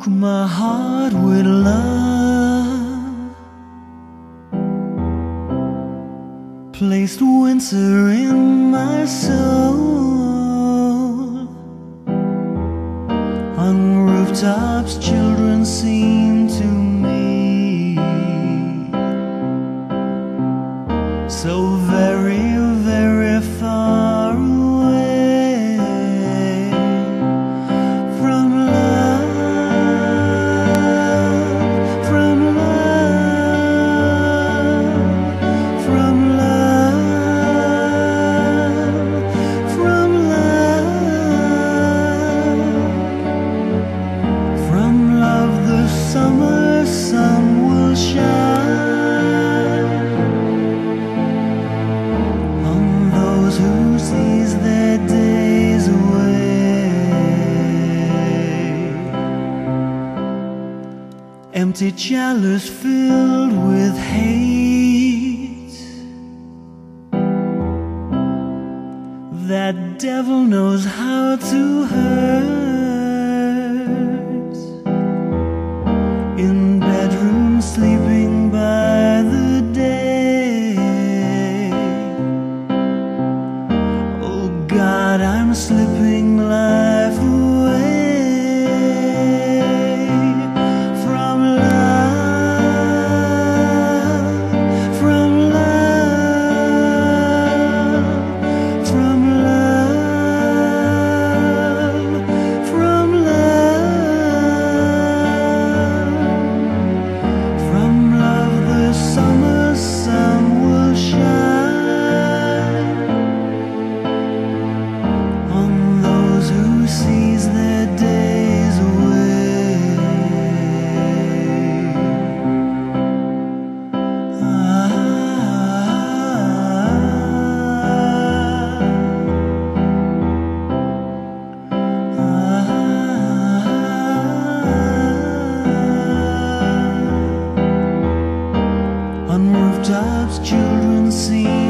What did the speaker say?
choke my heart with love, placed winter in my soul. On rooftops children seem to me so very, very far away from love, from love, from love, from love, from love. The summer sun will shine who sees their days away. Empty chalice filled with hate, that devil knows how to hurt. In bedroom sleeping by the day, God, I'm slipping life away from love, from love, from love, from love, from love. The summer sun will shine who sees their days away. On rooftops children sing.